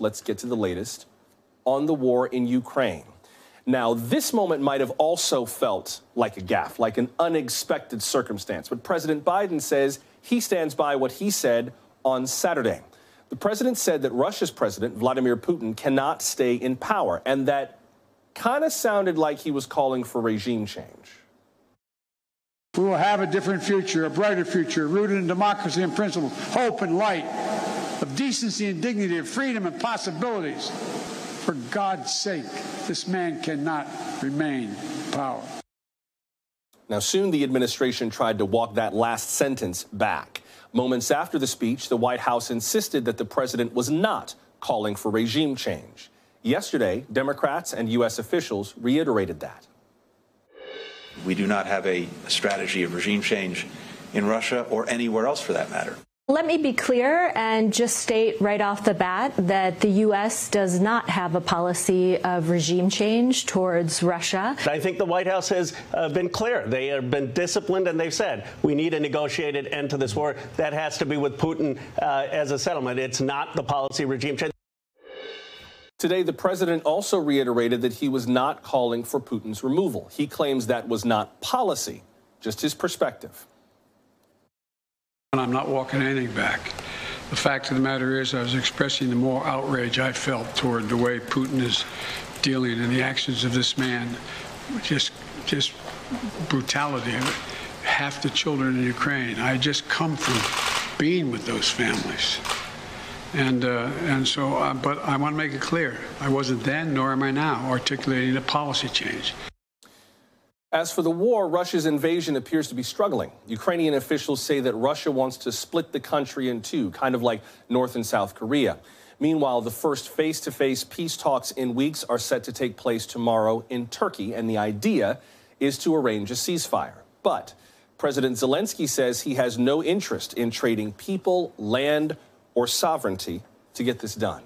Let's get to the latest on the war in Ukraine. Now, this moment might have also felt like a gaffe, like an unexpected circumstance. But President Biden says he stands by what he said on Saturday. The president said that Russia's president, Vladimir Putin, cannot stay in power. And that kind of sounded like he was calling for regime change. We will have a different future, a brighter future, rooted in democracy and principle, hope and light, of decency and dignity, of freedom and possibilities. For God's sake, this man cannot remain in power. Now, soon the administration tried to walk that last sentence back. Moments after the speech, the White House insisted that the president was not calling for regime change. Yesterday, Democrats and U.S. officials reiterated that. We do not have a strategy of regime change in Russia or anywhere else for that matter. Let me be clear and just state right off the bat that the U.S. does not have a policy of regime change towards Russia. I think the White House has been clear. They have been disciplined, and they've said, we need a negotiated end to this war. That has to be with Putin as a settlement. It's not the policy of regime change. Today, the president also reiterated that he was not calling for Putin's removal. He claims that was not policy, just his perspective. And I'm not walking anything back. The fact of the matter is I was expressing the more outrage I felt toward the way Putin is dealing and the actions of this man. Just brutality. Half the children in Ukraine. I just come from being with those families. But I want to make it clear. I wasn't then, nor am I now, articulating a policy change. As for the war, Russia's invasion appears to be struggling. Ukrainian officials say that Russia wants to split the country in two, kind of like North and South Korea. Meanwhile, the first face-to-face peace talks in weeks are set to take place tomorrow in Turkey, and the idea is to arrange a ceasefire. But President Zelensky says he has no interest in trading people, land, or sovereignty to get this done.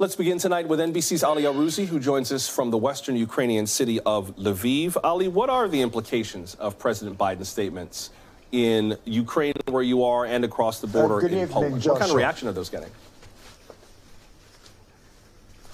Let's begin tonight with NBC's Ali Arouzi, who joins us from the western Ukrainian city of Lviv. Ali, what are the implications of President Biden's statements in Ukraine, where you are, and across the border in Poland? Joshua. What kind of reaction are those getting?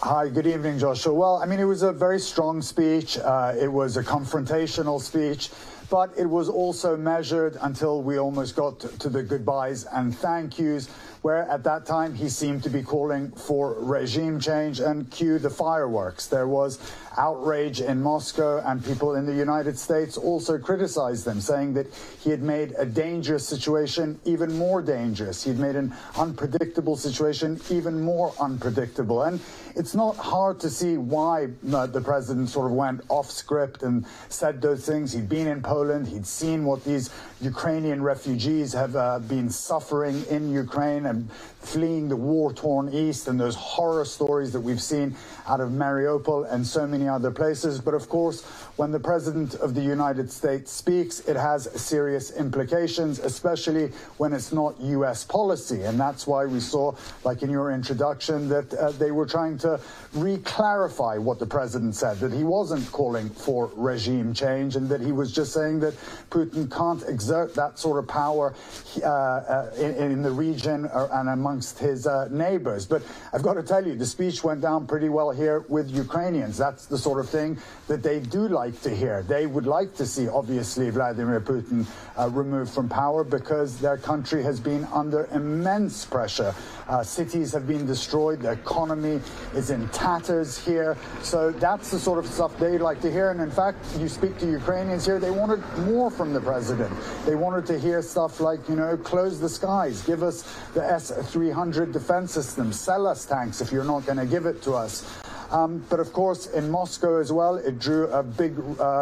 Hi, good evening, Joshua. Well, I mean, it was a very strong speech. It was a confrontational speech. But it was also measured until we almost got to the goodbyes and thank yous, where at that time he seemed to be calling for regime change, and cue the fireworks. There was outrage in Moscow, and people in the United States also criticized them, saying that he had made a dangerous situation even more dangerous. He'd made an unpredictable situation even more unpredictable. And it's not hard to see why the president sort of went off script and said those things. He'd been in Poland. He'd seen what these Ukrainian refugees have been suffering in Ukraine and fleeing the war-torn east, and those horror stories that we've seen out of Mariupol and so many other places. But of course, when the President of the United States speaks, it has serious implications, especially when it's not U.S. policy. And that's why we saw, like in your introduction, that they were trying to re-clarify what the President said, that he wasn't calling for regime change, and that he was just saying that Putin can't exert that sort of power in the region and amongst his neighbors. But I've got to tell you, the speech went down pretty well here with Ukrainians. That's the sort of thing that they do like to hear. They would like to see, obviously, Vladimir Putin removed from power, because their country has been under immense pressure. Cities have been destroyed. The economy is in tatters here. So that's the sort of stuff they like to hear. And in fact, you speak to Ukrainians here, they wanted more from the president. They wanted to hear stuff like, you know, close the skies, give us the S-300 defense system, sell us tanks if you're not going to give it to us. But of course, in Moscow as well, it drew a big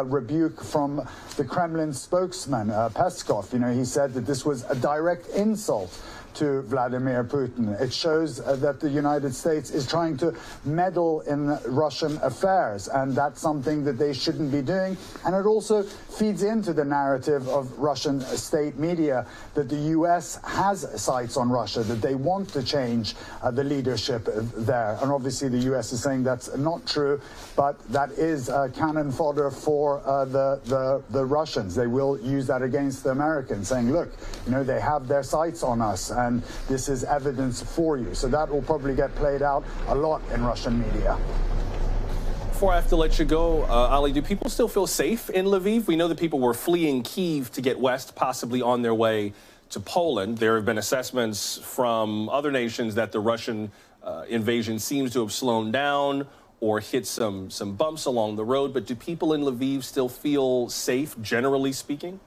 rebuke from the Kremlin spokesman, Peskov. You know, he said that this was a direct insult to Vladimir Putin. It shows that the United States is trying to meddle in Russian affairs, and that's something that they shouldn't be doing. And it also feeds into the narrative of Russian state media that the U.S. has sights on Russia, that they want to change the leadership there. And obviously the U.S. is saying that's not true, but that is cannon fodder for the Russians. They will use that against the Americans, saying, look, you know, they have their sights on us. and this is evidence for you. So that will probably get played out a lot in Russian media. Before I have to let you go, Ali, do people still feel safe in Lviv? We know that people were fleeing Kyiv to get west, possibly on their way to Poland. There have been assessments from other nations that the Russian invasion seems to have slowed down or hit some bumps along the road. But do people in Lviv still feel safe, generally speaking?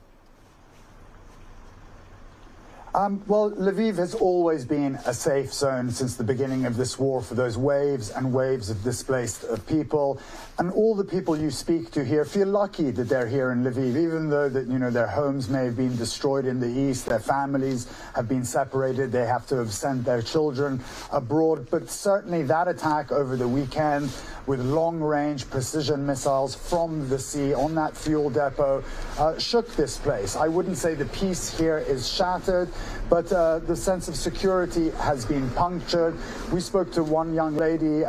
Well, Lviv has always been a safe zone since the beginning of this war for those waves and waves of displaced people. And all the people you speak to here feel lucky that they're here in Lviv, even though that, you know, their homes may have been destroyed in the east, their families have been separated, they have to have sent their children abroad. But certainly that attack over the weekend with long-range precision missiles from the sea on that fuel depot shook this place. I wouldn't say the peace here is shattered, but the sense of security has been punctured. We spoke to one young lady.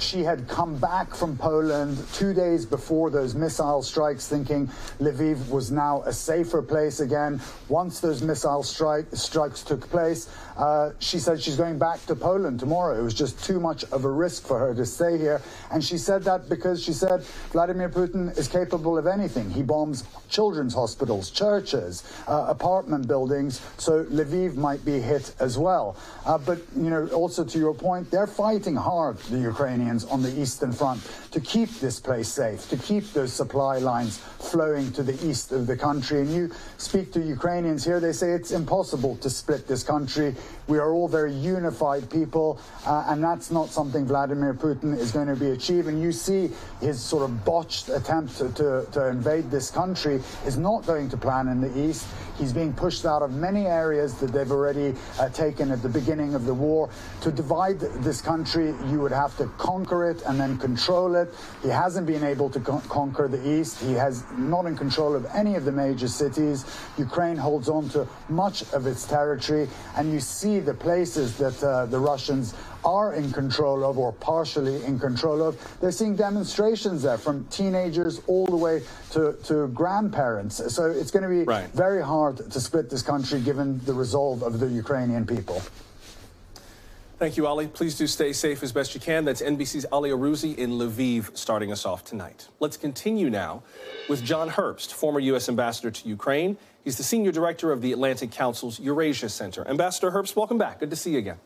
She had come back from Poland 2 days before those missile strikes, thinking Lviv was now a safer place again. Once those missile strikes took place, she said she's going back to Poland tomorrow. It was just too much of a risk for her to stay here. And she said that because she said Vladimir Putin is capable of anything. He bombs children's hospitals, churches, apartment buildings. So Lviv might be hit as well. But, you know, also to your point, they're fighting hard, the Ukrainians on the Eastern Front, to keep this place safe, to keep those supply lines flowing to the east of the country. And you speak to Ukrainians here, they say it's impossible to split this country. We are all very unified people, and that's not something Vladimir Putin is going to be achieving. You see his sort of botched attempt to invade this country is not going to plan in the east. He's being pushed out of many areas that they've already taken at the beginning of the war. To divide this country, you would have to conquer it and then control it. He hasn't been able to conquer the east. He has not in control of any of the major cities. Ukraine holds on to much of its territory, and you see the places that the Russians are in control of or partially in control of. They're seeing demonstrations there from teenagers all the way to grandparents. So it's going to be very hard to split this country given the resolve of the Ukrainian people. Thank you, Ali. Please do stay safe as best you can. That's NBC's Ali Arouzi in Lviv starting us off tonight. Let's continue now with John Herbst, former U.S. ambassador to Ukraine. He's the senior director of the Atlantic Council's Eurasia Center. Ambassador Herbst, welcome back. Good to see you again.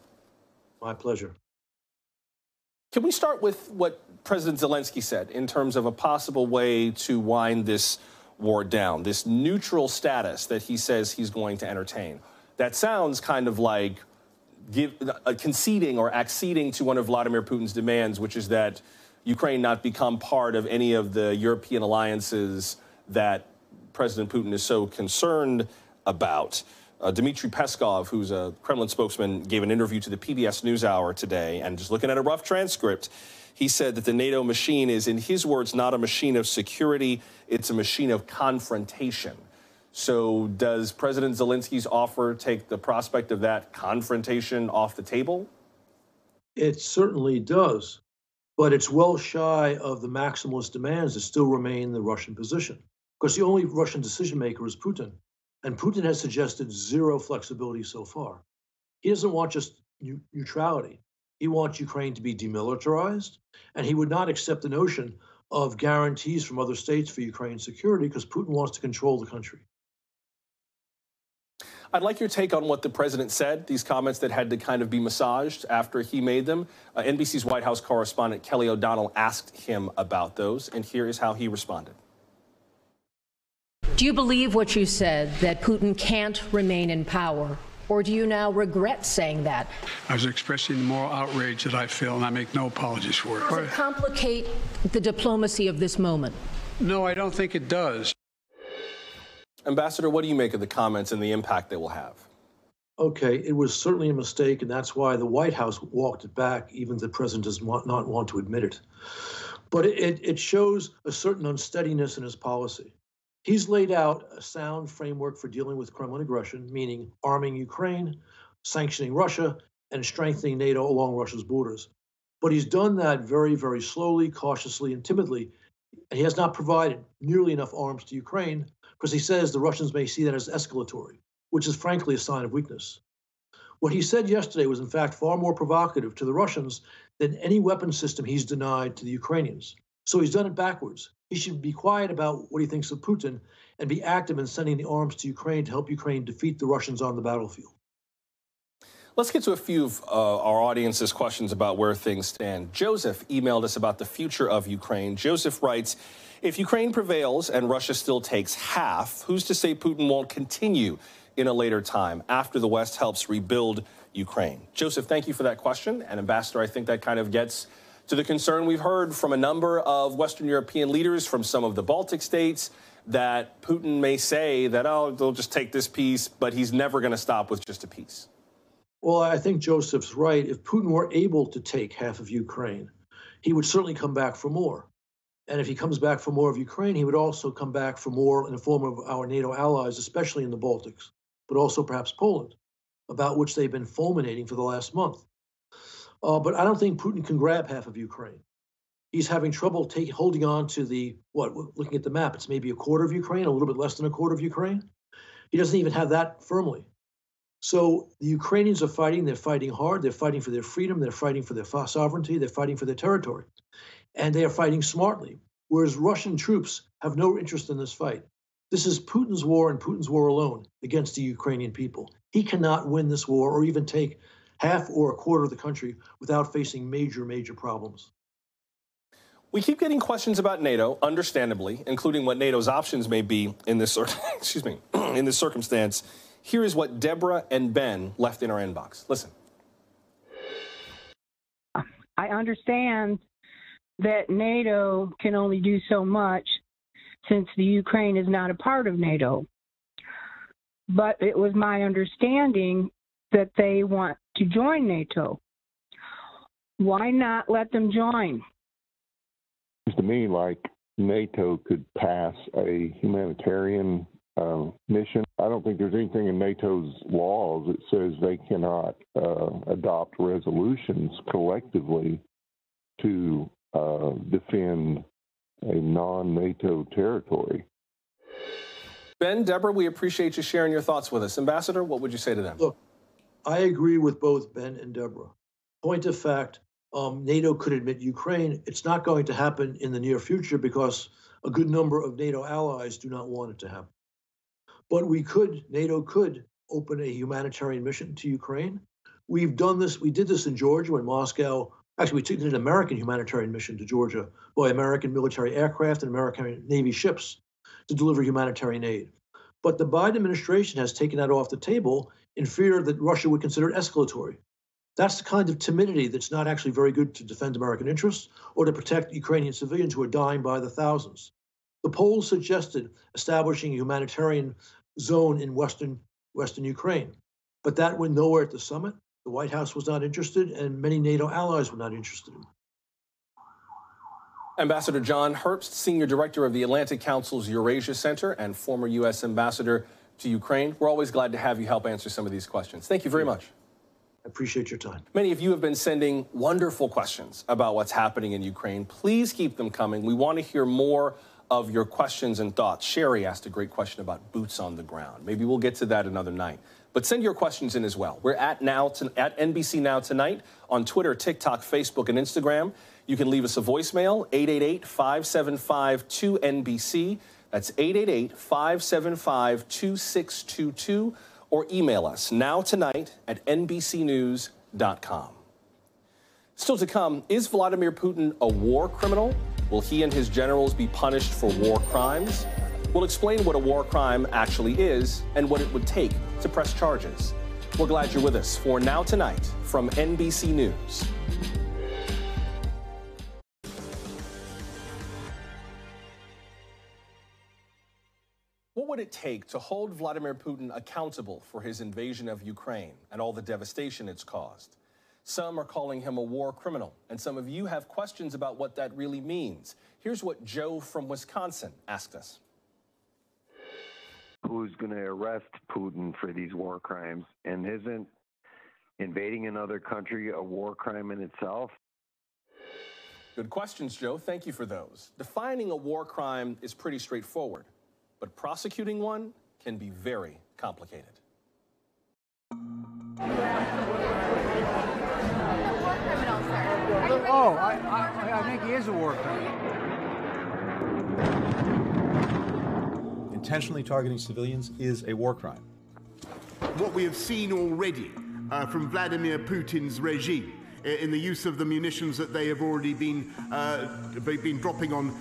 My pleasure. Can we start with what President Zelensky said in terms of a possible way to wind this war down, this neutral status that he says he's going to entertain? That sounds kind of like conceding or acceding to one of Vladimir Putin's demands, which is that Ukraine not become part of any of the European alliances that President Putin is so concerned about. Dmitry Peskov, who's a Kremlin spokesman, gave an interview to the PBS NewsHour today, and just looking at a rough transcript, he said that the NATO machine is, in his words, not a machine of security, it's a machine of confrontation. So does President Zelensky's offer take the prospect of that confrontation off the table? It certainly does, but it's well shy of the maximalist demands that still remain the Russian position, because the only Russian decision-maker is Putin. And Putin has suggested zero flexibility so far. He doesn't want just neutrality. He wants Ukraine to be demilitarized, and he would not accept the notion of guarantees from other states for Ukraine's security because Putin wants to control the country. I'd like your take on what the president said, these comments that had to kind of be massaged after he made them. NBC's White House correspondent Kelly O'Donnell asked him about those, and here is how he responded. Do you believe what you said, that Putin can't remain in power, or do you now regret saying that? I was expressing more outrage that I feel, and I make no apologies for it. Does it complicate the diplomacy of this moment? No, I don't think it does. Ambassador, what do you make of the comments and the impact they will have? Okay, it was certainly a mistake, and that's why the White House walked it back, even the president does not want to admit it. But it shows a certain unsteadiness in his policy. He's laid out a sound framework for dealing with Kremlin aggression, meaning arming Ukraine, sanctioning Russia, and strengthening NATO along Russia's borders. But he's done that very, very slowly, cautiously, and timidly. And he has not provided nearly enough arms to Ukraine because he says the Russians may see that as escalatory, which is frankly a sign of weakness. What he said yesterday was, in fact, far more provocative to the Russians than any weapon system he's denied to the Ukrainians. So he's done it backwards. He should be quiet about what he thinks of Putin and be active in sending the arms to Ukraine to help Ukraine defeat the Russians on the battlefield. Let's get to a few of our audience's questions about where things stand. Joseph emailed us about the future of Ukraine. Joseph writes, if Ukraine prevails and Russia still takes half, who's to say Putin won't continue in a later time after the West helps rebuild Ukraine? Joseph, thank you for that question. And Ambassador, I think that kind of gets to the concern we've heard from a number of Western European leaders from some of the Baltic states that Putin may say that, oh, they'll just take this piece, but he's never going to stop with just a piece. Well, I think Joseph's right. If Putin were able to take half of Ukraine, he would certainly come back for more. And if he comes back for more of Ukraine, he would also come back for more in the form of our NATO allies, especially in the Baltics, but also perhaps Poland, about which they've been fulminating for the last month. But I don't think Putin can grab half of Ukraine. He's having trouble holding on to the, looking at the map, it's maybe a quarter of Ukraine, a little bit less than a quarter of Ukraine. He doesn't even have that firmly. So the Ukrainians are fighting. They're fighting hard. They're fighting for their freedom. They're fighting for their sovereignty. They're fighting for their territory. And they are fighting smartly, whereas Russian troops have no interest in this fight. This is Putin's war and Putin's war alone against the Ukrainian people. He cannot win this war or even take half or a quarter of the country without facing major, major problems. We keep getting questions about NATO, understandably, including what NATO's options may be in this, in this circumstance. Here is what Deborah and Ben left in our inbox. Listen. I understand that NATO can only do so much since the Ukraine is not a part of NATO. But it was my understanding that they want to join NATO. Why not let them join? Seems to me like NATO could pass a humanitarian mission. I don't think there's anything in NATO's laws that says they cannot adopt resolutions collectively to defend a non-NATO territory. Ben, Deborah, we appreciate you sharing your thoughts with us. Ambassador, what would you say to them? Look, I agree with both Ben and Deborah. Point of fact, NATO could admit Ukraine. It's not going to happen in the near future because a good number of NATO allies do not want it to happen. But we could, NATO could open a humanitarian mission to Ukraine. We've done this, we did this in Georgia when Moscow, actually we did an American humanitarian mission to Georgia by American military aircraft and American Navy ships to deliver humanitarian aid. But the Biden administration has taken that off the table in fear that Russia would consider it escalatory. That's the kind of timidity that's not actually very good to defend American interests or to protect Ukrainian civilians who are dying by the thousands. The polls suggested establishing a humanitarian zone in Western Ukraine. But that went nowhere at the summit. The White House was not interested, and many NATO allies were not interested. Ambassador John Herbst, Senior Director of the Atlantic Council's Eurasia Center and former U.S. Ambassador to Ukraine. We're always glad to have you help answer some of these questions. Thank you very much. I appreciate your time. Many of you have been sending wonderful questions about what's happening in Ukraine. Please keep them coming. We want to hear more of your questions and thoughts. Sherry asked a great question about boots on the ground. Maybe we'll get to that another night. But send your questions in as well. We're at NBC Now Tonight on Twitter, TikTok, Facebook, and Instagram. You can leave us a voicemail, 888-575-2NBC. That's 888-575-2622. Or email us, nowtonight@nbcnews.com. Still to come, is Vladimir Putin a war criminal? Will he and his generals be punished for war crimes? We'll explain what a war crime actually is and what it would take to press charges. We're glad you're with us for Now Tonight from NBC News. What would it take to hold Vladimir Putin accountable for his invasion of Ukraine and all the devastation it's caused? Some are calling him a war criminal, and some of you have questions about what that really means. Here's what Joe from Wisconsin asked us. Who's going to arrest Putin for these war crimes? And isn't invading another country a war crime in itself? Good questions, Joe. Thank you for those. Defining a war crime is pretty straightforward, but prosecuting one can be very complicated. Oh, I think he is a war crime. Intentionally targeting civilians is a war crime. What we have seen already from Vladimir Putin's regime in the use of the munitions that they have already been dropping on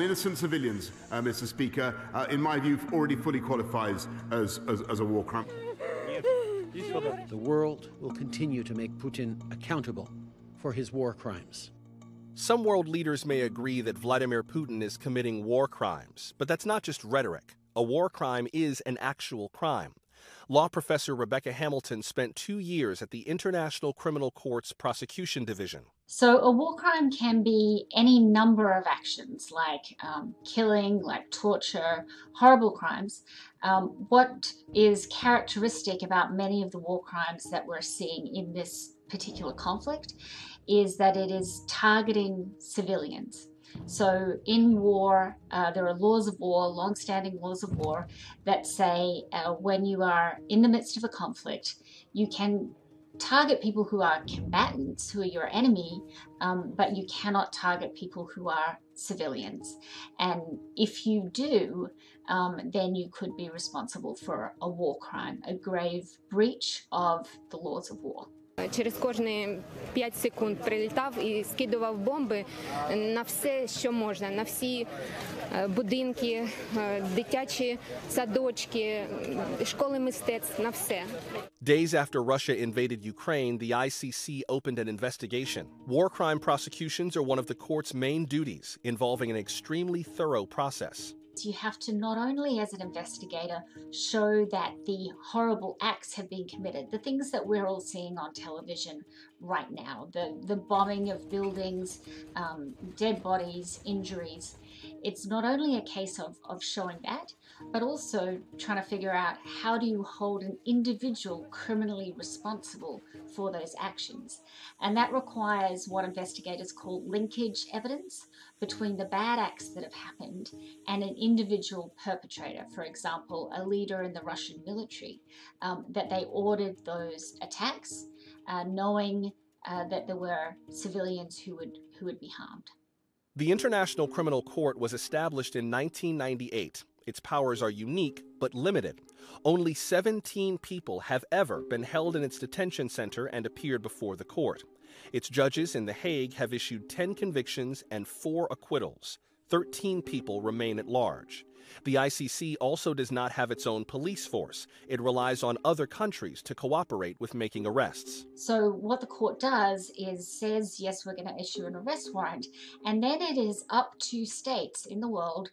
innocent civilians, Mr. Speaker, in my view, already fully qualifies as a war crime. The world will continue to make Putin accountable for his war crimes. Some world leaders may agree that Vladimir Putin is committing war crimes, but that's not just rhetoric. A war crime is an actual crime. Law professor Rebecca Hamilton spent 2 years at the International Criminal Court's Prosecution Division. So a war crime can be any number of actions, like killing, like torture, horrible crimes. What is characteristic about many of the war crimes that we're seeing in this particular conflict is that it is targeting civilians. So in war, there are laws of war, long-standing laws of war, that say when you are in the midst of a conflict, you can target people who are combatants, who are your enemy, but you cannot target people who are civilians. And if you do, then you could be responsible for a war crime, a grave breach of the laws of war. Через кожні 5 секунд прилітав і скидував бомби на все, що можна, на всі будинки, дитячі садочки, школи мистецтв, на все. Days after Russia invaded Ukraine, the ICC opened an investigation. War crime prosecutions are one of the court's main duties, involving an extremely thorough process. You have to not only, as an investigator, show that the horrible acts have been committed, the things that we're all seeing on television right now, the bombing of buildings, dead bodies, injuries. It's not only a case of showing that, but also trying to figure out how do you hold an individual criminally responsible for those actions. And that requires what investigators call linkage evidence between the bad acts that have happened and an individual perpetrator, for example, a leader in the Russian military, that they ordered those attacks, knowing that there were civilians who would be harmed. The International Criminal Court was established in 1998. Its powers are unique but limited. Only 17 people have ever been held in its detention center and appeared before the court. Its judges in The Hague have issued 10 convictions and 4 acquittals. 13 people remain at large. The ICC also does not have its own police force. It relies on other countries to cooperate with making arrests. So what the court does is says, yes, we're going to issue an arrest warrant. And then it is up to states in the world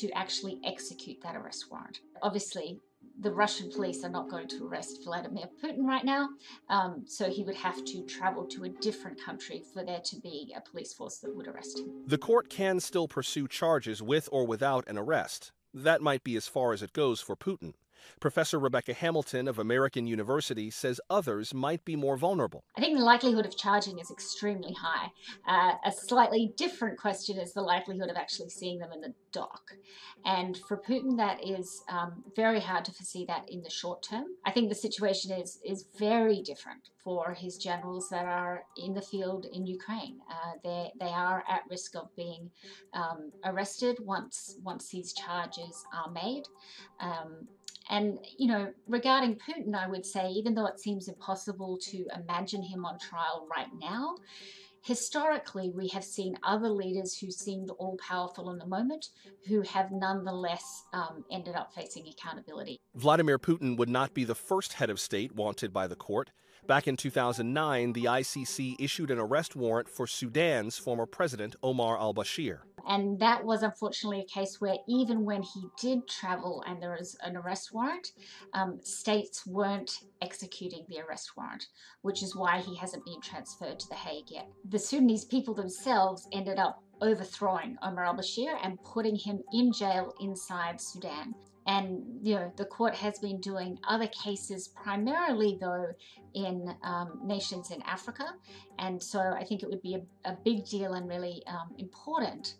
to actually execute that arrest warrant. Obviously, the Russian police are not going to arrest Vladimir Putin right now, so he would have to travel to a different country for there to be a police force that would arrest him. The court can still pursue charges with or without an arrest. That might be as far as it goes for Putin. Professor Rebecca Hamilton of American University says others might be more vulnerable. I think the likelihood of charging is extremely high. A slightly different question is the likelihood of actually seeing them in the dock. And for Putin, that is very hard to foresee that in the short term. I think the situation is very different for his generals that are in the field in Ukraine. They are at risk of being arrested once these charges are made. And, you know, regarding Putin, I would say, even though it seems impossible to imagine him on trial right now, historically, we have seen other leaders who seemed all powerful in the moment, who have nonetheless ended up facing accountability. Vladimir Putin would not be the first head of state wanted by the court. Back in 2009, the ICC issued an arrest warrant for Sudan's former president, Omar al-Bashir. And that was unfortunately a case where even when he did travel and there was an arrest warrant, states weren't executing the arrest warrant, which is why he hasn't been transferred to The Hague yet. The Sudanese people themselves ended up overthrowing Omar al-Bashir and putting him in jail inside Sudan. And, you know, the court has been doing other cases, primarily, though, in nations in Africa. And so I think it would be a big deal and really important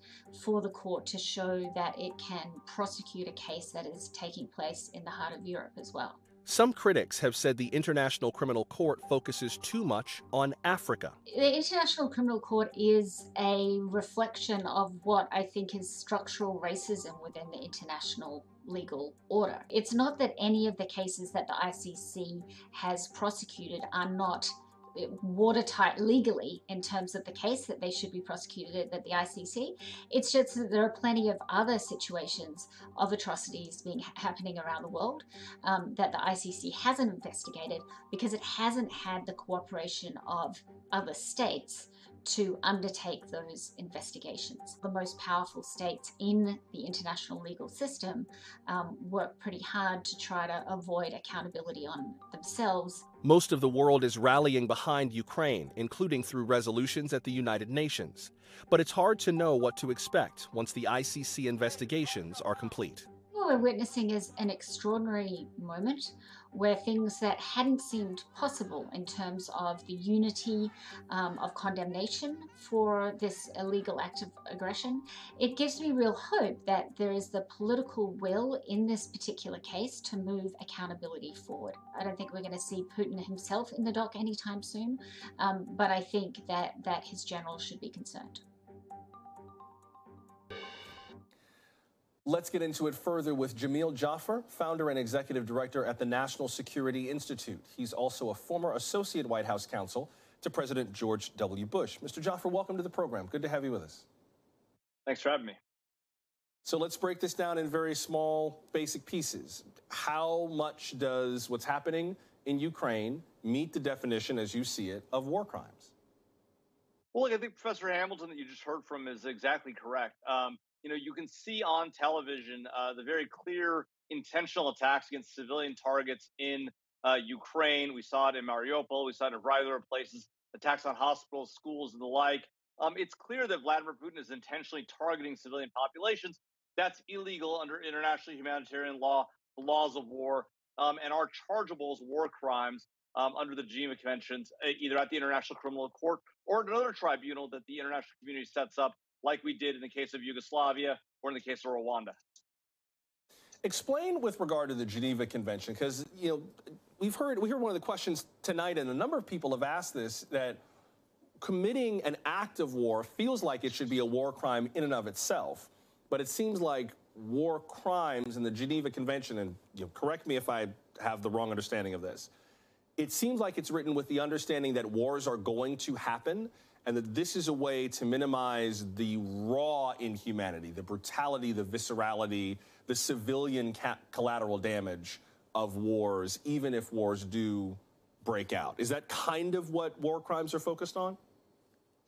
for the court to show that it can prosecute a case that is taking place in the heart of Europe as well. Some critics have said the International Criminal Court focuses too much on Africa. The International Criminal Court is a reflection of what I think is structural racism within the international legal order. It's not that any of the cases that the ICC has prosecuted are not watertight legally in terms of the case that they should be prosecuted at the ICC. It's just that there are plenty of other situations of atrocities happening around the world that the ICC hasn't investigated because it hasn't had the cooperation of other states to undertake those investigations. The most powerful states in the international legal system work pretty hard to try to avoid accountability on themselves. Most of the world is rallying behind Ukraine, including through resolutions at the United Nations. But it's hard to know what to expect once the ICC investigations are complete. What we're witnessing is an extraordinary moment where things that hadn't seemed possible in terms of the unity of condemnation for this illegal act of aggression. It gives me real hope that there is the political will in this particular case to move accountability forward. I don't think we're going to see Putin himself in the dock anytime soon, but I think that his generals should be concerned. Let's get into it further with Jamil Jaffer, founder and executive director at the National Security Institute. He's also a former associate White House counsel to President George W. Bush. Mr. Jaffer, welcome to the program. Good to have you with us. Thanks for having me. So let's break this down in very small, basic pieces. How much does what's happening in Ukraine meet the definition, as you see it, of war crimes? Well, look, I think Professor Hamilton that you just heard from is exactly correct. You can see on television the very clear intentional attacks against civilian targets in Ukraine. We saw it in Mariupol. We saw it in a variety of other places, attacks on hospitals, schools, and the like. It's clear that Vladimir Putin is intentionally targeting civilian populations. That's illegal under international humanitarian law, the laws of war, and are chargeable as war crimes under the Geneva Conventions, either at the International Criminal Court or another tribunal that the international community sets up, like we did in the case of Yugoslavia or in the case of Rwanda. Explain with regard to the Geneva Convention, because, we heard one of the questions tonight, and a number of people have asked this, that committing an act of war feels like it should be a war crime in and of itself, but it seems like war crimes in the Geneva Convention, and correct me if I have the wrong understanding of this, it seems like it's written with the understanding that wars are going to happen, and that this is a way to minimize the raw inhumanity, the brutality, the viscerality, the civilian collateral damage of wars, even if wars do break out. Is that kind of what war crimes are focused on?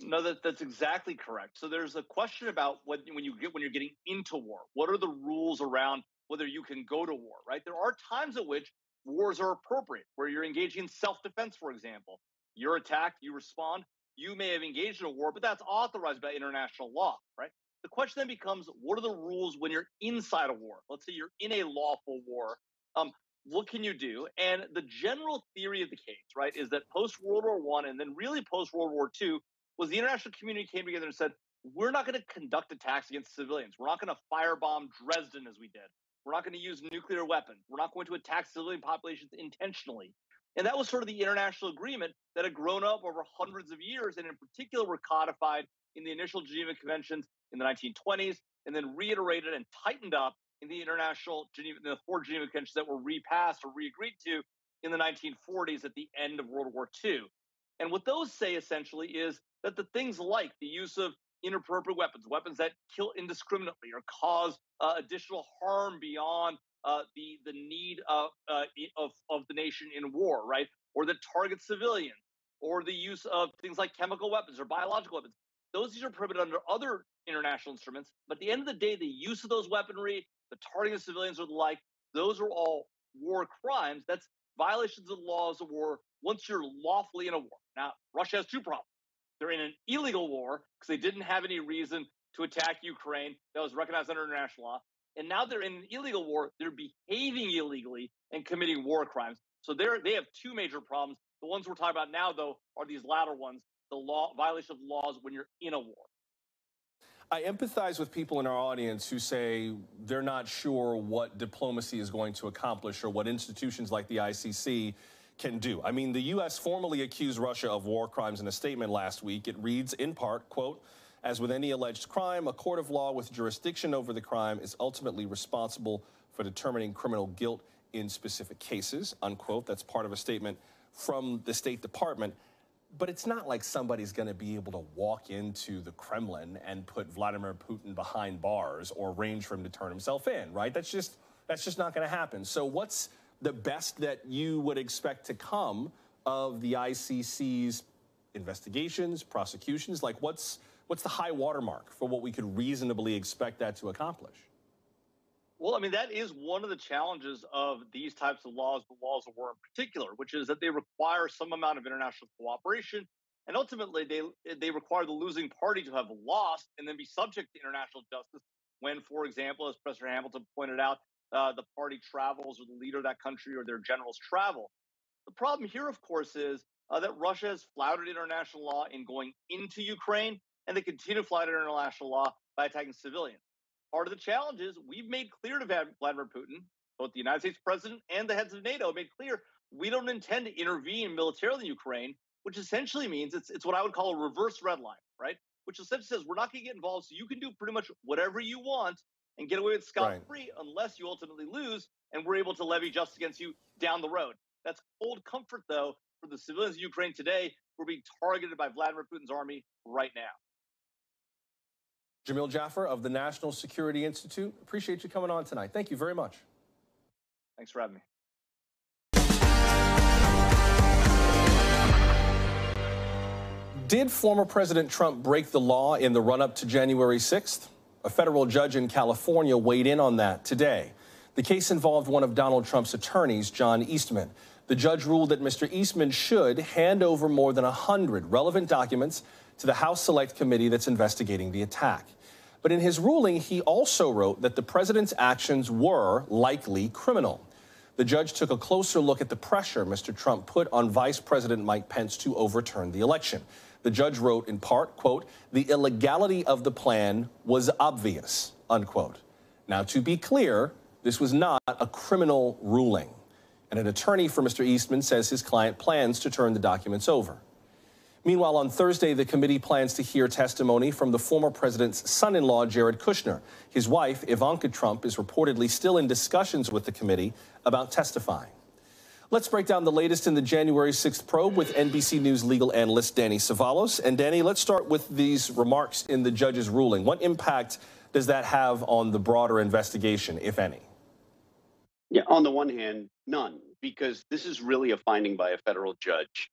No, that's exactly correct. So there's a question about when you're getting into war. What are the rules around whether you can go to war, right? There are times at which wars are appropriate, where you're engaging in self-defense, for example. You're attacked, you respond. You may have engaged in a war, but that's authorized by international law, right? The question then becomes, what are the rules when you're inside a war? Let's say you're in a lawful war. What can you do? And the general theory of the case, right, is that post-World War I and then really post-World War II was the international community came together and said, we're not going to conduct attacks against civilians. We're not going to firebomb Dresden as we did. We're not going to use nuclear weapons. We're not going to attack civilian populations intentionally. And that was sort of the international agreement that had grown up over hundreds of years and in particular were codified in the initial Geneva Conventions in the 1920s and then reiterated and tightened up in the four Geneva Conventions that were repassed or re-agreed to in the 1940s at the end of World War II. And what those say essentially is that the things like the use of inappropriate weapons, weapons that kill indiscriminately or cause additional harm beyond the need of the nation in war, right? Or that target civilians, or the use of things like chemical weapons or biological weapons. These are prohibited under other international instruments, but at the end of the day, the use of those weaponry, the targeting of civilians or the like, those are all war crimes. That's violations of the laws of war once you're lawfully in a war. Now, Russia has two problems. They're in an illegal war because they didn't have any reason to attack Ukraine that was recognized under international law. And now they're in an illegal war. They're behaving illegally and committing war crimes. So they have two major problems. The ones we're talking about now, though, are these latter ones, the violation of laws when you're in a war. I empathize with people in our audience who say they're not sure what diplomacy is going to accomplish or what institutions like the ICC can do. I mean, the U.S. formally accused Russia of war crimes in a statement last week. It reads, in part, quote, "As with any alleged crime, a court of law with jurisdiction over the crime is ultimately responsible for determining criminal guilt in specific cases," unquote. That's part of a statement from the State Department. But it's not like somebody's going to be able to walk into the Kremlin and put Vladimir Putin behind bars or arrange for him to turn himself in, right? That's just not going to happen. So what's the best that you would expect to come of the ICC's investigations, prosecutions? Like, what's the high watermark for what we could reasonably expect that to accomplish? Well, I mean, that is one of the challenges of these types of laws, the laws of war in particular, which is that they require some amount of international cooperation, and ultimately they require the losing party to have lost and then be subject to international justice when, for example, as Professor Hamilton pointed out, the party travels or the leader of that country or their generals travel. The problem here, of course, is that Russia has flouted international law in going into Ukraine, and they continue to flout international law by attacking civilians. Part of the challenge is we've made clear to Vladimir Putin, both the United States president and the heads of NATO made clear, we don't intend to intervene militarily in Ukraine, which essentially means it's what I would call a reverse red line, right? Which essentially says we're not going to get involved, so you can do pretty much whatever you want and get away with scot-free unless you ultimately lose and we're able to levy justice against you down the road. That's cold comfort, though, for the civilians of Ukraine today who are being targeted by Vladimir Putin's army right now. Jamil Jaffer of the National Security Institute, appreciate you coming on tonight. Thank you very much. Thanks for having me. Did former President Trump break the law in the run-up to January 6th? A federal judge in California weighed in on that today. The case involved one of Donald Trump's attorneys, John Eastman. The judge ruled that Mr. Eastman should hand over more than 100 relevant documents to the House Select Committee that's investigating the attack. But in his ruling, he also wrote that the president's actions were likely criminal. The judge took a closer look at the pressure Mr. Trump put on Vice President Mike Pence to overturn the election. The judge wrote, in part, quote, "The illegality of the plan was obvious," unquote. Now, to be clear, this was not a criminal ruling. And an attorney for Mr. Eastman says his client plans to turn the documents over. Meanwhile, on Thursday, the committee plans to hear testimony from the former president's son-in-law, Jared Kushner. His wife, Ivanka Trump, is reportedly still in discussions with the committee about testifying. Let's break down the latest in the January 6th probe with NBC News legal analyst Danny Savalos. And Danny, let's start with these remarks in the judge's ruling. What impact does that have on the broader investigation, if any? Yeah, on the one hand, none, because this is really a finding by a federal judge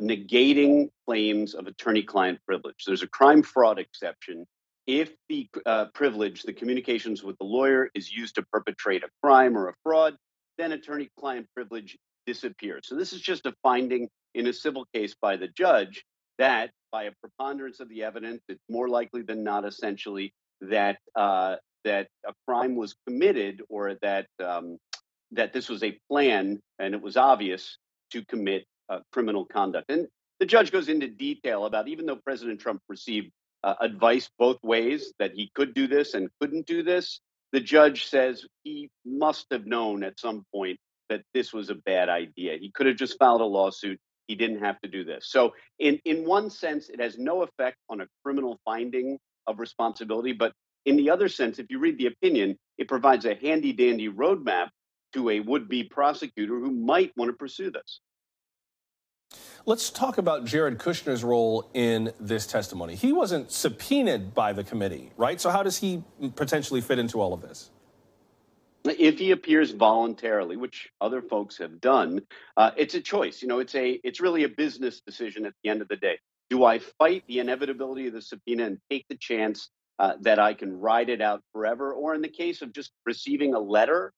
negating claims of attorney-client privilege. There's a crime-fraud exception if the privilege, the communications with the lawyer, is used to perpetrate a crime or a fraud. Then attorney-client privilege disappears. So this is just a finding in a civil case by the judge that, by a preponderance of the evidence, it's more likely than not, essentially, that that a crime was committed or that that this was a plan and it was obvious to commit criminal conduct. And the judge goes into detail about, even though President Trump received advice both ways that he could do this and couldn't do this, the judge says he must have known at some point that this was a bad idea. He could have just filed a lawsuit. He didn't have to do this. So in one sense, it has no effect on a criminal finding of responsibility. But in the other sense, if you read the opinion, it provides a handy-dandy roadmap to a would-be prosecutor who might want to pursue this. Let's talk about Jared Kushner's role in this testimony. He wasn't subpoenaed by the committee, right? So how does he potentially fit into all of this? If he appears voluntarily, which other folks have done, it's a choice. You know, it's really a business decision at the end of the day. Do I fight the inevitability of the subpoena and take the chance that I can ride it out forever? Or in the case of just receiving a letter,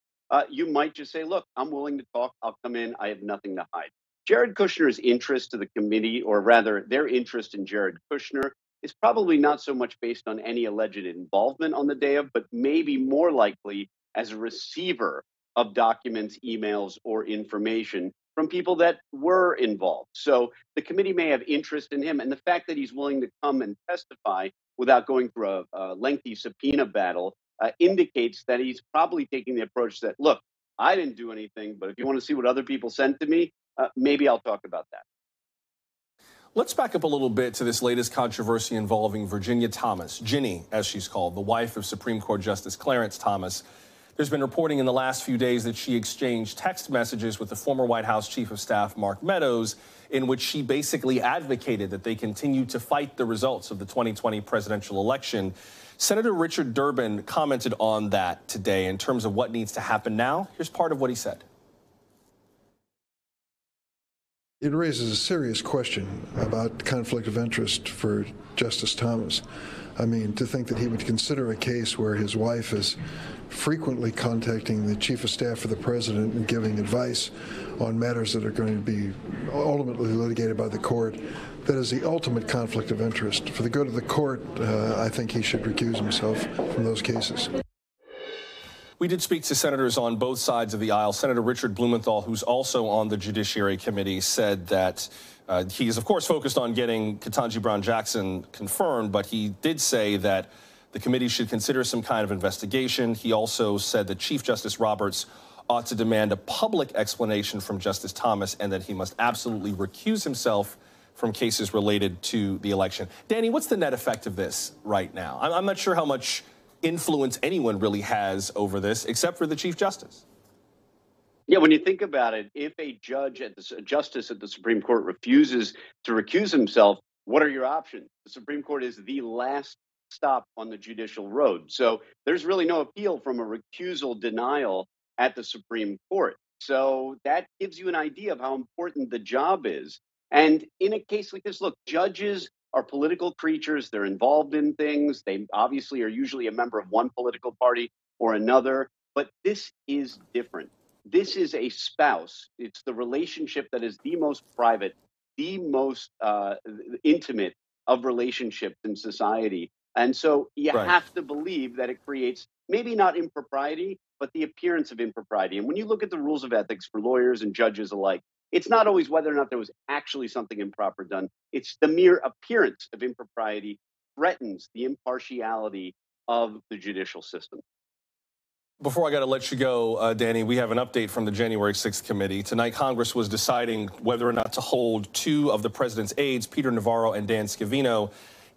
you might just say, look, I'm willing to talk. I'll come in. I have nothing to hide. Jared Kushner's interest to the committee, or rather their interest in Jared Kushner, is probably not so much based on any alleged involvement on the day of, but maybe more likely as a receiver of documents, emails, or information from people that were involved. So the committee may have interest in him. And the fact that he's willing to come and testify without going through a lengthy subpoena battle indicates that he's probably taking the approach that, look, I didn't do anything, but if you want to see what other people sent to me, maybe I'll talk about that. Let's back up a little bit to this latest controversy involving Virginia Thomas, Ginny, as she's called, the wife of Supreme Court Justice Clarence Thomas. There's been reporting in the last few days that she exchanged text messages with the former White House Chief of Staff, Mark Meadows, in which she basically advocated that they continue to fight the results of the 2020 presidential election. Senator Richard Durbin commented on that today in terms of what needs to happen now. Here's part of what he said. It raises a serious question about conflict of interest for Justice Thomas. I mean, to think that he would consider a case where his wife is frequently contacting the Chief of Staff for the President and giving advice on matters that are going to be ultimately litigated by the court, that is the ultimate conflict of interest. For the good of the court, I think he should recuse himself from those cases. We did speak to senators on both sides of the aisle. Senator Richard Blumenthal, who's also on the Judiciary Committee, said that he is, of course, focused on getting Ketanji Brown Jackson confirmed, but he did say that the committee should consider some kind of investigation. He also said that Chief Justice Roberts ought to demand a public explanation from Justice Thomas and that he must absolutely recuse himself from cases related to the election. Danny, what's the net effect of this right now? I'm not sure how much influence anyone really has over this, except for the Chief Justice. Yeah, when you think about it, if a justice at the Supreme Court refuses to recuse himself, what are your options? The Supreme Court is the last stop on the judicial road. So there's really no appeal from a recusal denial at the Supreme Court. So that gives you an idea of how important the job is. And in a case like this, look, judges are political creatures. They're involved in things. They obviously are usually a member of one political party or another, but this is different. This is a spouse. It's the relationship that is the most private, the most intimate of relationships in society. And so you have to believe that it creates maybe not impropriety, but the appearance of impropriety. And when you look at the rules of ethics for lawyers and judges alike, it's not always whether or not there was actually something improper done. It's the mere appearance of impropriety threatens the impartiality of the judicial system. Before I got to let you go, Danny, we have an update from the January 6th committee. Tonight, Congress was deciding whether or not to hold two of the president's aides, Peter Navarro and Dan Scavino,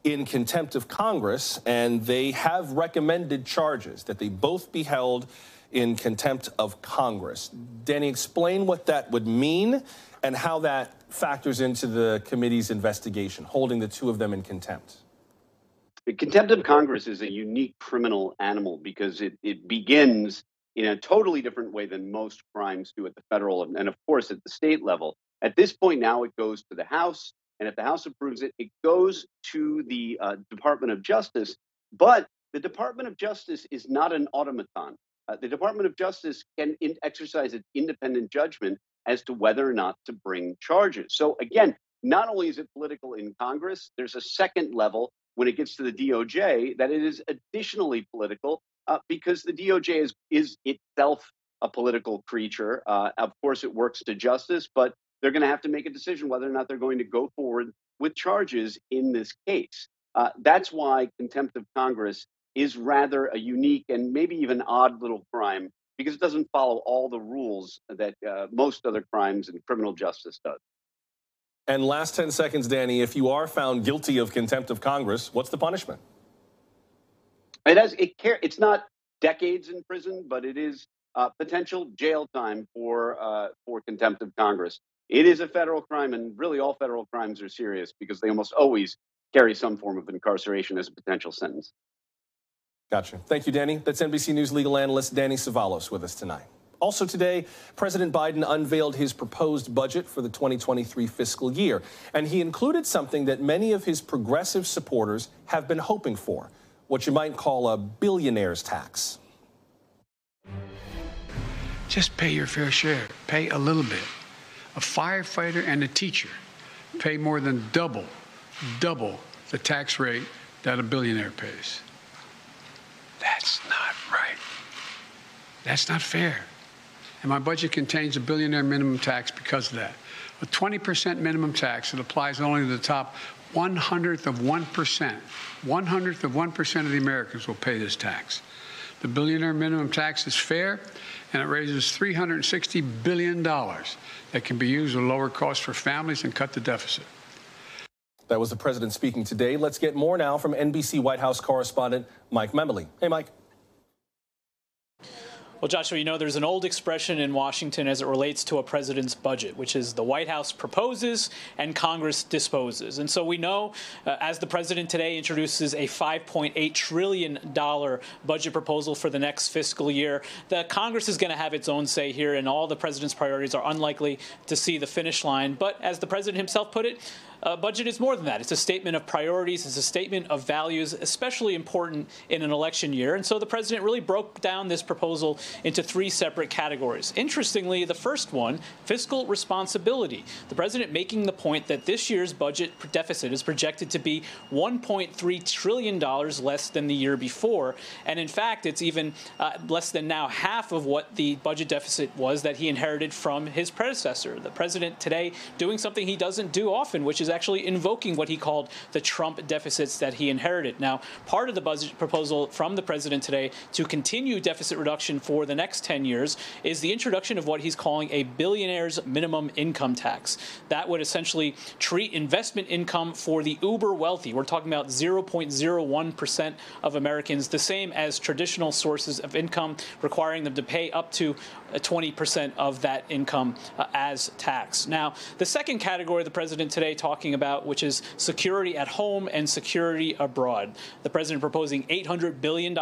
in contempt of Congress, and they have recommended charges that they both be held in contempt of Congress. Danny, explain what that would mean and how that factors into the committee's investigation, holding the two of them in contempt. The contempt of Congress is a unique criminal animal because it begins in a totally different way than most crimes do at the federal and, of course, at the state level. At this point now, it goes to the House, and if the House approves it, it goes to the Department of Justice. But the Department of Justice is not an automaton. The Department of Justice can exercise its independent judgment as to whether or not to bring charges. So again, not only is it political in Congress, there's a second level when it gets to the DOJ that it is additionally political because the DOJ is itself a political creature. Of course, it works to justice, but they're going to have to make a decision whether or not they're going to go forward with charges in this case. That's why contempt of Congress is rather a unique and maybe even odd little crime because it doesn't follow all the rules that most other crimes in criminal justice does. And last 10 seconds, Danny, if you are found guilty of contempt of Congress, what's the punishment? It's not decades in prison, but it is potential jail time for contempt of Congress. It is a federal crime, and really all federal crimes are serious because they almost always carry some form of incarceration as a potential sentence. Gotcha. Thank you, Danny. That's NBC News legal analyst Danny Savalos with us tonight. Also today, President Biden unveiled his proposed budget for the 2023 fiscal year, and he included something that many of his progressive supporters have been hoping for, what you might call a billionaire's tax. Just pay your fair share. Pay a little bit. A firefighter and a teacher pay more than double the tax rate that a billionaire pays. That's not right. That's not fair. and my budget contains a billionaire minimum tax because of that. A 20% minimum tax that applies only to the top 1/100 of 1%. 1/100 of 1% of the Americans will pay this tax. The billionaire minimum tax is fair, and it raises $360 billion that can be used to lower costs for families and cut the deficit. That was the president speaking today. Let's get more now from NBC White House correspondent Mike Memoli. Hey, Mike. Well, Joshua, you know, there's an old expression in Washington as it relates to a president's budget, which is the White House proposes and Congress disposes. And so we know as the president today introduces a $5.8 trillion budget proposal for the next fiscal year, that Congress is going to have its own say here, and all the president's priorities are unlikely to see the finish line. But as the president himself put it, budget is more than that. It's a statement of priorities. It's a statement of values, especially important in an election year. And so the president really broke down this proposal into three separate categories. Interestingly, the first one, fiscal responsibility. The president making the point that this year's budget deficit is projected to be $1.3 trillion less than the year before. And in fact, it's even less than now half of what the budget deficit was that he inherited from his predecessor. The president today doing something he doesn't do often, which is actually invoking what he called the Trump deficits that he inherited. Now, part of the budget proposal from the president today to continue deficit reduction for the next 10 years is the introduction of what he's calling a billionaire's minimum income tax. That would essentially treat investment income for the uber wealthy. We're talking about 0.01% of Americans, the same as traditional sources of income, requiring them to pay up to 20% of that income as tax. Now, the second category the president today talking about, which is security at home and security abroad. The president proposing $800 billion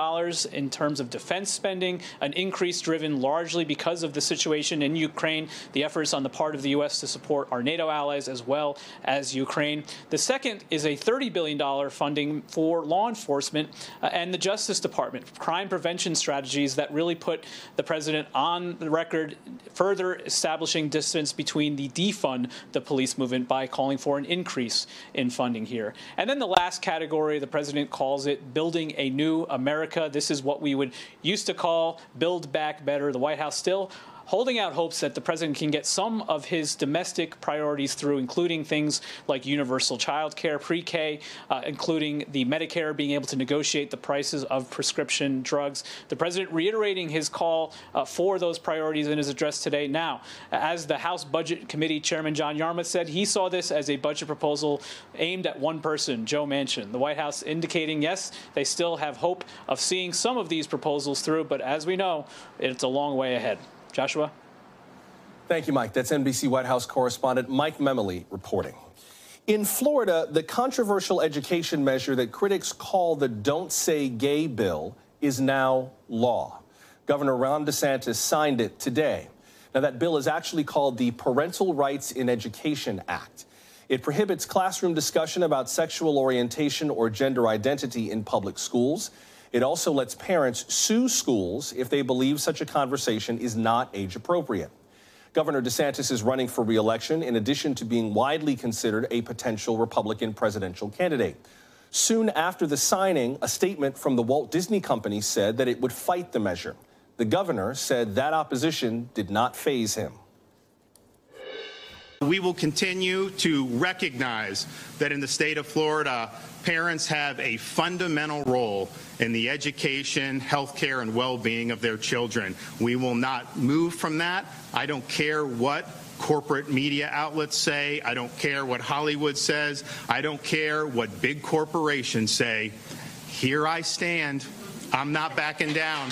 in terms of defense spending, an increase driven largely because of the situation in Ukraine, the efforts on the part of the U.S. to support our NATO allies as well as Ukraine. The second is a $30 billion funding for law enforcement and the Justice Department, crime prevention strategies that really put the president on the record, further establishing distance between the defund the police movement by calling for an increase in funding here. And then the last category, the president calls it building a new America. This is what we would used to call build back better. The White House still holding out hopes that the president can get some of his domestic priorities through, including things like universal child care, pre-K, including the Medicare, being able to negotiate the prices of prescription drugs. The president reiterating his call for those priorities in his address today. Now, as the House Budget Committee Chairman John Yarmouth said, he saw this as a budget proposal aimed at one person, Joe Manchin. The White House indicating, yes, they still have hope of seeing some of these proposals through, but as we know, it's a long way ahead. Joshua? Thank you, Mike. That's NBC White House correspondent Mike Memoli reporting. In Florida, the controversial education measure that critics call the Don't Say Gay bill is now law. Governor Ron DeSantis signed it today. Now, that bill is actually called the Parental Rights in Education Act. It prohibits classroom discussion about sexual orientation or gender identity in public schools. It also lets parents sue schools if they believe such a conversation is not age-appropriate. Governor DeSantis is running for re-election in addition to being widely considered a potential Republican presidential candidate. Soon after the signing, a statement from the Walt Disney Company said that it would fight the measure. The governor said that opposition did not faze him. We will continue to recognize that in the state of Florida, parents have a fundamental role in the education, health care, and well-being of their children. We will not move from that. I don't care what corporate media outlets say. I don't care what Hollywood says. I don't care what big corporations say. Here I stand. I'm not backing down.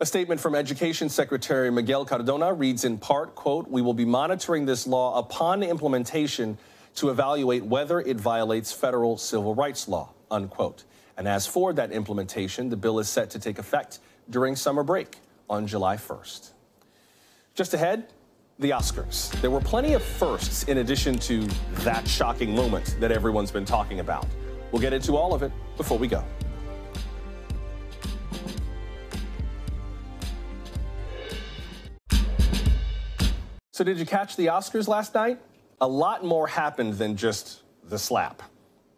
A statement from Education Secretary Miguel Cardona reads in part, quote, "We will be monitoring this law upon implementation to evaluate whether it violates federal civil rights law," unquote. And as for that implementation, the bill is set to take effect during summer break on July 1st. Just ahead, the Oscars. There were plenty of firsts in addition to that shocking moment that everyone's been talking about. We'll get into all of it before we go. So did you catch the Oscars last night? A lot more happened than just the slap.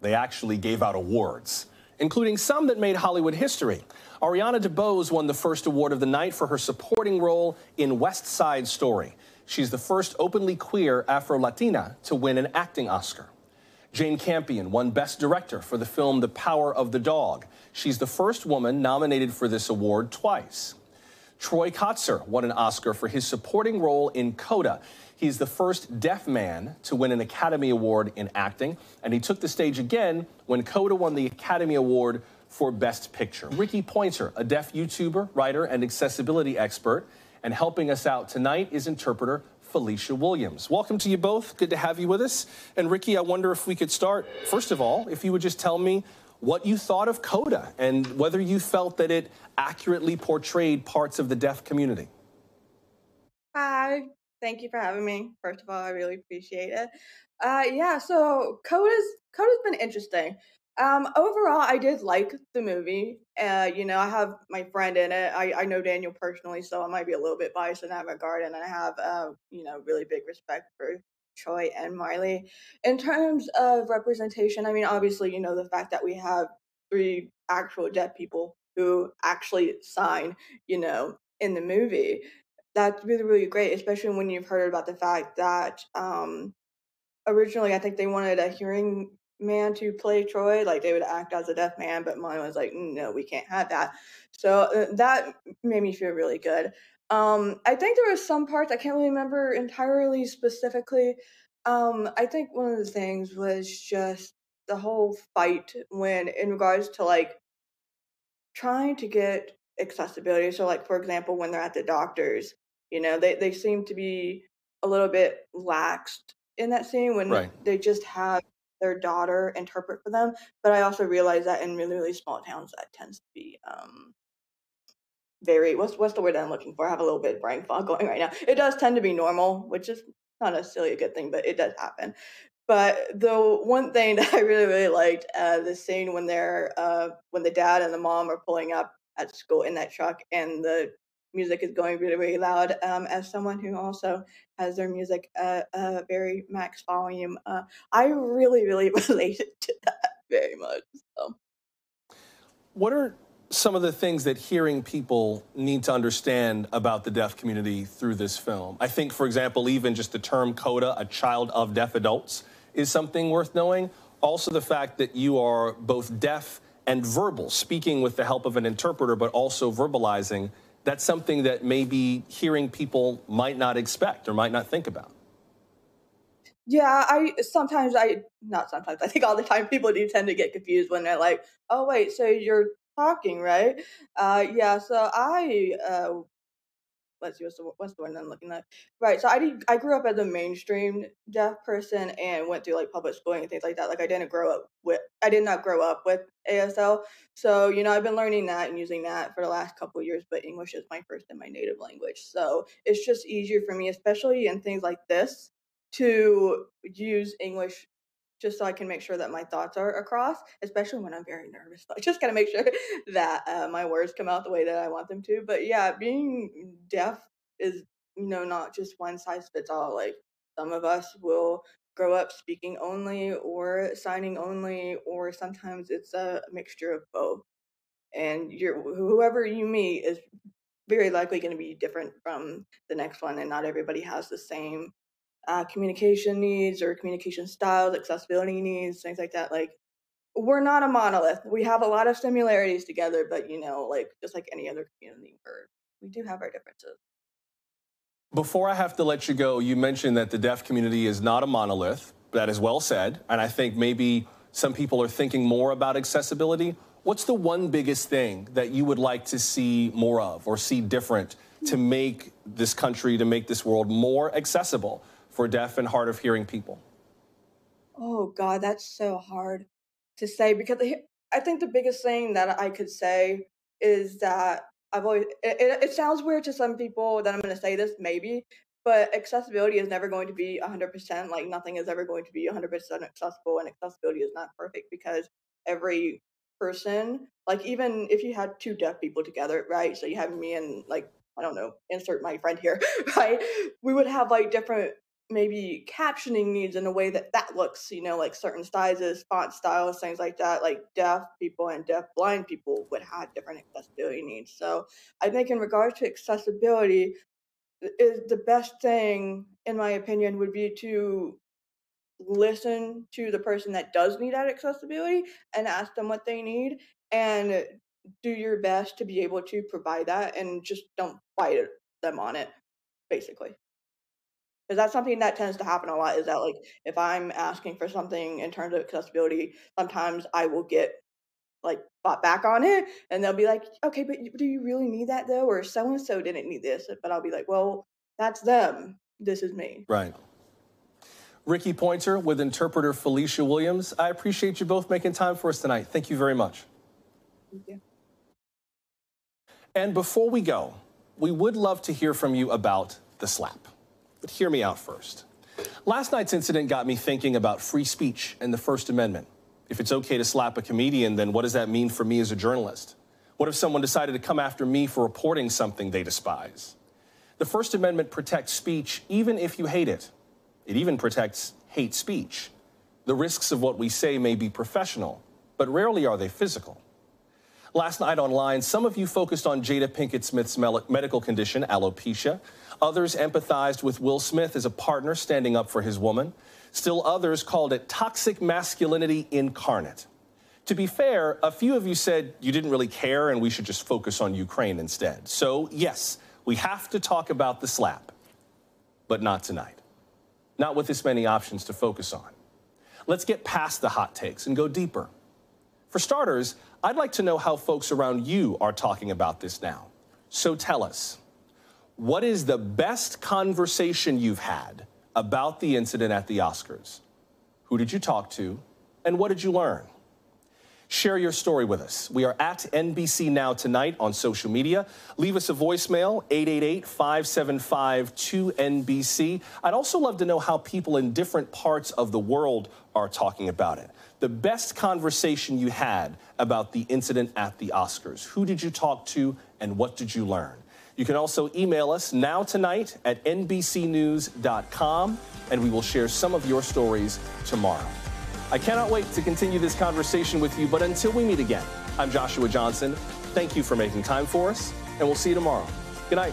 They actually gave out awards. including some that made Hollywood history. Ariana DeBose won the first award of the night for her supporting role in West Side Story. She's the first openly queer Afro-Latina to win an acting Oscar. Jane Campion won Best Director for the film The Power of the Dog. She's the first woman nominated for this award twice. Troy Kotsur won an Oscar for his supporting role in CODA. He's the first deaf man to win an Academy Award in acting, and he took the stage again when CODA won the Academy Award for Best Picture. Ricky Poynter, a deaf YouTuber, writer, and accessibility expert, and helping us out tonight is interpreter Felicia Williams. Welcome to you both. Good to have you with us. And Ricky, I wonder if we could start, first of all, if you would just tell me what you thought of CODA and whether you felt that it accurately portrayed parts of the deaf community. Hi, thank you for having me. First of all, I really appreciate it. Yeah, so CODA's been interesting. Overall, I did like the movie. You know, I have my friend in it. I know Daniel personally, so I might be a little bit biased in that regard. And I have, you know, really big respect for Troy and Marley. In terms of representation, I mean, obviously, you know, the fact that we have three actual deaf people who actually sign, you know, in the movie, that's really, really great, especially when you've heard about the fact that originally, I think they wanted a hearing man to play Troy, like they would act as a deaf man, but mine was like, no, we can't have that. So that made me feel really good. I think there were some parts I can't really remember entirely specifically. I think one of the things was just the whole fight when in regards to like trying to get accessibility. So like, for example, when they're at the doctors, you know, they seem to be a little bit laxed in that scene when they just have their daughter interpret for them. But I also realized that in really, really small towns, that tends to be very, what's the word that I'm looking for? I have a little bit of brain fog going right now. It does tend to be normal, which is not necessarily a good thing, but it does happen. But the one thing that I really, really liked, the scene when they're, when the dad and the mom are pulling up at school in that truck and the music is going really, really loud. As someone who also has their music very max volume, I really, really related to that very much. So. What are some of the things that hearing people need to understand about the deaf community through this film? I think, for example, even just the term CODA, a child of deaf adults, is something worth knowing. Also the fact that you are both deaf and verbal, speaking with the help of an interpreter, but also verbalizing. That's something that maybe hearing people might not expect or might not think about. Yeah, I think all the time people do tend to get confused when they're like, oh, wait, so you're talking, right? Yeah, so let's see, what's the one I'm looking at? Right, so I grew up as a mainstream deaf person and went through like public schooling and things like that. Like I did not grow up with ASL. So, you know, I've been learning that and using that for the last couple of years, but English is my first and my native language. So it's just easier for me, especially in things like this, to use English just so I can make sure that my thoughts are across, especially when I'm very nervous. I just gotta make sure that my words come out the way that I want them to. But yeah, being deaf is, you know, not just one size fits all. Like some of us will grow up speaking only or signing only, or sometimes it's a mixture of both. And whoever you meet is very likely going to be different from the next one, and not everybody has the same communication needs or communication styles, accessibility needs, things like that. Like, we're not a monolith. We have a lot of similarities together, but, you know, like just like any other community, we do have our differences. Before I have to let you go, you mentioned that the deaf community is not a monolith. That is well said. And I think maybe some people are thinking more about accessibility. What's the one biggest thing that you would like to see more of or see different to make this country, to make this world more accessible for deaf and hard of hearing people? Oh, God, that's so hard to say, because I think the biggest thing that I could say is that it sounds weird to some people that I'm going to say this, maybe, but accessibility is never going to be 100%. Like, nothing is ever going to be 100% accessible, and accessibility is not perfect because every person, like, even if you had two deaf people together, right? So you have me and, like, I don't know, insert my friend here, right? We would have, like, different maybe captioning needs in a way that looks, you know, like certain sizes, font styles, things like that. Like deaf people and deaf blind people would have different accessibility needs. So I think in regards to accessibility, is the best thing, in my opinion, would be to listen to the person that does need that accessibility and ask them what they need and do your best to be able to provide that, and just don't fight them on it, basically. Because that's something that tends to happen a lot, is that, like, if I'm asking for something in terms of accessibility, sometimes I will get, like, fought back on it, and they'll be like, okay, but do you really need that, though? Or so-and-so didn't need this. But I'll be like, well, that's them. This is me. Right. Ricky Poynter with interpreter Felicia Williams. I appreciate you both making time for us tonight. Thank you very much. Thank you. And before we go, we would love to hear from you about the slap. But hear me out first. Last night's incident got me thinking about free speech and the First Amendment. If it's okay to slap a comedian, then what does that mean for me as a journalist? What if someone decided to come after me for reporting something they despise? The First Amendment protects speech even if you hate it. It even protects hate speech. The risks of what we say may be professional, but rarely are they physical. Last night online, some of you focused on Jada Pinkett Smith's medical condition, alopecia. Others empathized with Will Smith as a partner standing up for his woman. Still others called it toxic masculinity incarnate. To be fair, a few of you said you didn't really care and we should just focus on Ukraine instead. So, yes, we have to talk about the slap, but not tonight. Not with this many options to focus on. Let's get past the hot takes and go deeper. For starters, I'd like to know how folks around you are talking about this now. So tell us, what is the best conversation you've had about the incident at the Oscars? Who did you talk to, and what did you learn? Share your story with us. We are at NBC Now Tonight on social media. Leave us a voicemail, 888-575-2NBC. I'd also love to know how people in different parts of the world are talking about it. The best conversation you had about the incident at the Oscars. Who did you talk to, and what did you learn? You can also email us nowtonight@nbcnews.com, and we will share some of your stories tomorrow. I cannot wait to continue this conversation with you, but until we meet again, I'm Joshua Johnson. Thank you for making time for us, and we'll see you tomorrow. Good night.